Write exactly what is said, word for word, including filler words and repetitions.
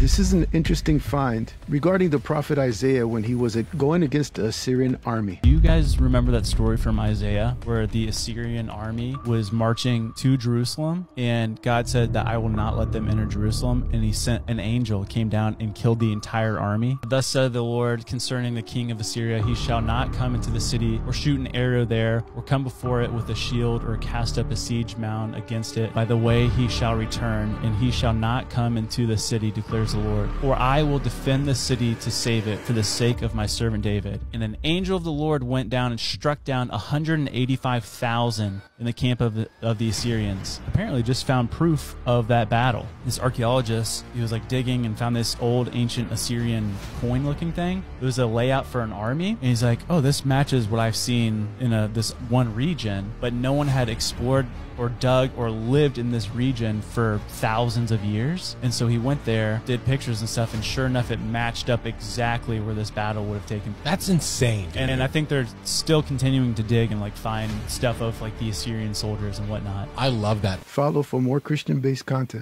This is an interesting find regarding the prophet Isaiah when he was going against the Assyrian army. Do you guys remember that story from Isaiah where the Assyrian army was marching to Jerusalem and God said that I will not let them enter Jerusalem, and he sent an angel, came down and killed the entire army? Thus said the Lord concerning the king of Assyria, he shall not come into the city or shoot an arrow there or come before it with a shield or cast up a siege mound against it. By the way he shall return, and he shall not come into the city, declares the Lord. For I will defend the city to save it for the sake of my servant David. And an angel of the Lord went down and struck down one hundred eighty-five thousand in the camp of the, of the Assyrians. Apparently just found proof of that battle. This archaeologist, he was like digging and found this old ancient Assyrian coin looking thing. It was a layout for an army. And he's like, oh, this matches what I've seen in a, this one region, but no one had explored or dug or lived in this region for thousands of years. And so he went there, did pictures and stuff, and sure enough, it matched up exactly where this battle would have taken. That's insane. And, and I think they're still continuing to dig and like find stuff of like the Assyrian soldiers and whatnot. I love that. Follow for more Christian-based content.